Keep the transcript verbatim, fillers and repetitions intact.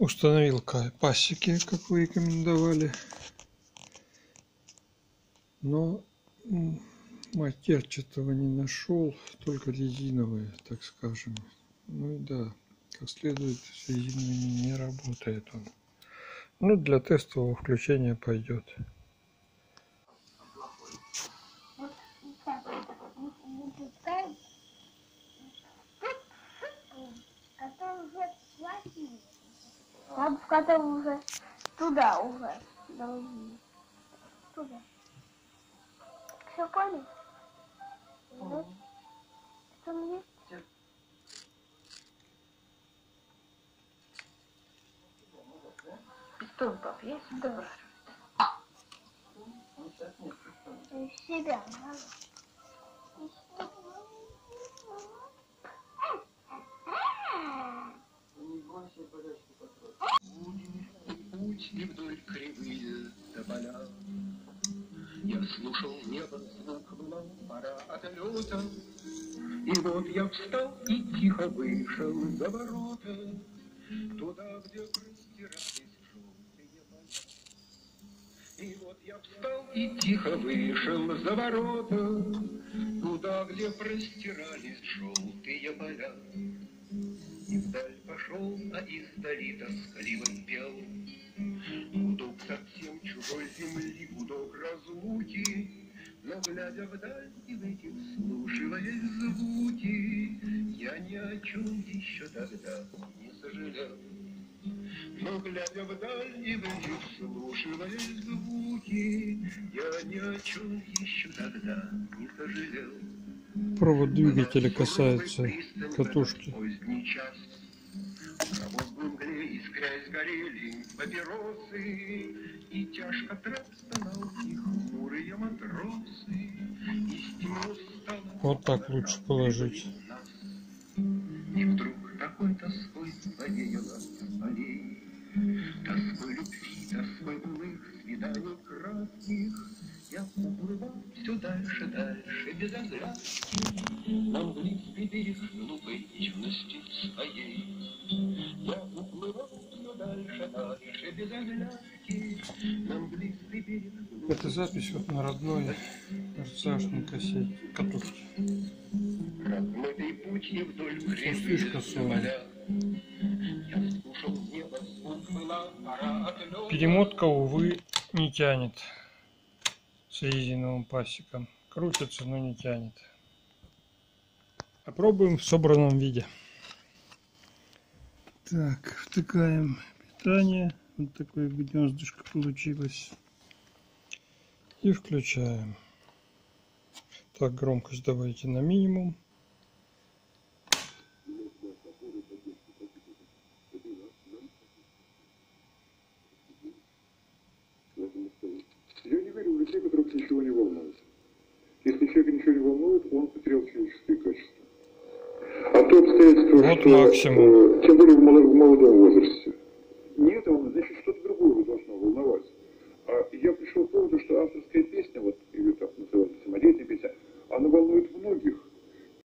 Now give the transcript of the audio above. Установил пасеки, как вы рекомендовали. Но матерчатого не нашел, только резиновые, так скажем. Ну и да, как следует, с резиновыми не работает он. Ну, для тестового включения пойдет. В котором уже туда уже должны. Туда. Все понял? Угу. Что там есть? Все. Пистон, пап, есть? Добро. Себя надо. Путь не вдоль кривые тополя. Я слушал небо, звук была пора отлета. И вот я встал и тихо вышел за ворота, туда, где простирались желтые поля. И вот я встал и тихо вышел за ворота, туда, где простирались желтые поля. И вдаль пошел, а издали тоскливым пел. Гудок совсем чужой земли, гудок разлуки. Но, глядя вдаль и в эти вслушиваясь звуки, я ни о чем еще тогда не сожалел. Но, глядя вдаль и в эти вслушиваясь звуки, я ни о чем еще тогда не сожалел. Провод двигателя касается катушки. Вот так лучше положить. И вдруг такой тоской повеяло с полей, тоской любви, тоской былых свиданий кратких. Я уплывал все дальше, дальше, без оглядки, на мглистый берег глупой юности своей. Я уплывал все дальше, дальше, без оглядки, на мглистый берег глупой юности. Это запись вот на родной ржавчной кассете, катушке. Размытый путь и вдоль кривых тополя. Я слушал небо, звук была пора отлета. Перемотка, увы, не тянет. С резиновым пасеком крутится, но не тянет. Попробуем в собранном виде. Так, втыкаем питание. Вот такое гнездышко получилось. И включаем. Так, громкость давайте на минимум. Ничего не волнует. Если человек ничего не волнует, он потерял человеческие качества. А то обстоятельство, вот что, максимум. Тем более в молодом возрасте,